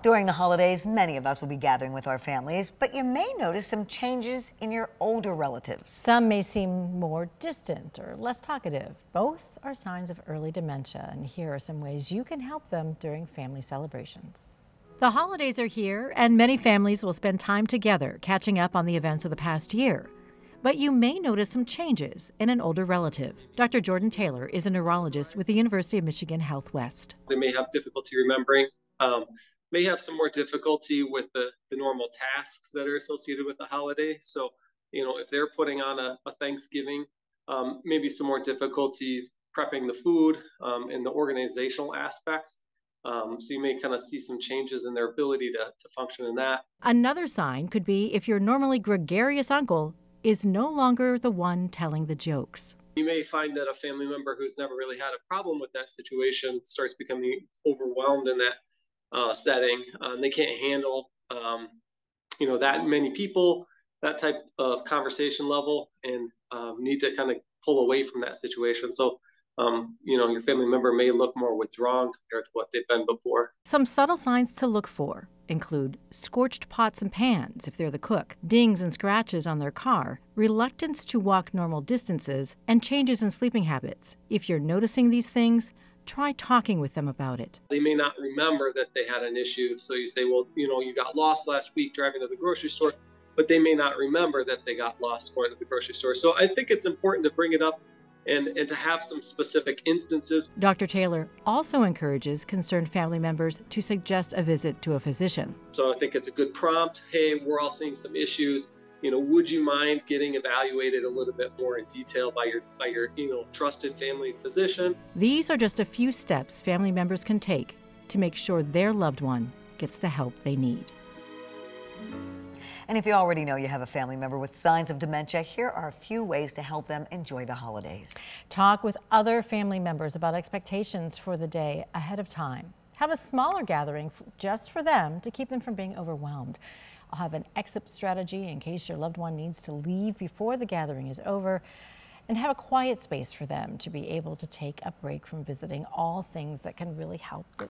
During the holidays, many of us will be gathering with our families, but you may notice some changes in your older relatives. Some may seem more distant or less talkative. Both are signs of early dementia, and here are some ways you can help them during family celebrations. The holidays are here, and many families will spend time together catching up on the events of the past year. But you may notice some changes in an older relative. Dr. Jordan Taylor is a neurologist with the University of Michigan Health West. They may have difficulty remembering, may have some more difficulty with the normal tasks that are associated with the holiday. So, you know, if they're putting on a Thanksgiving, maybe some more difficulties prepping the food and the organizational aspects. So you may kind of see some changes in their ability to function in that. Another sign could be if your normally gregarious uncle is no longer the one telling the jokes. You may find that a family member who's never really had a problem with that situation starts becoming overwhelmed in that setting. They can't handle, you know, that many people, that type of conversation level, and need to kind of pull away from that situation. So, you know, your family member may look more withdrawn compared to what they've been before. Some subtle signs to look for include scorched pots and pans if they're the cook, dings and scratches on their car, reluctance to walk normal distances, and changes in sleeping habits. If you're noticing these things, try talking with them about it. They may not remember that they had an issue, so you say, well, you know, you got lost last week driving to the grocery store, but they may not remember that they got lost going to the grocery store. So I think it's important to bring it up and to have some specific instances. Dr. Taylor also encourages concerned family members to suggest a visit to a physician. So I think it's a good prompt. Hey, we're all seeing some issues. You know, would you mind getting evaluated a little bit more in detail by your you know, trusted family physician? These are just a few steps family members can take to make sure their loved one gets the help they need. And if you already know you have a family member with signs of dementia, here are a few ways to help them enjoy the holidays. Talk with other family members about expectations for the day ahead of time. Have a smaller gathering just for them to keep them from being overwhelmed. I'll have an exit strategy in case your loved one needs to leave before the gathering is over, and have a quiet space for them to be able to take a break from visiting. All things that can really help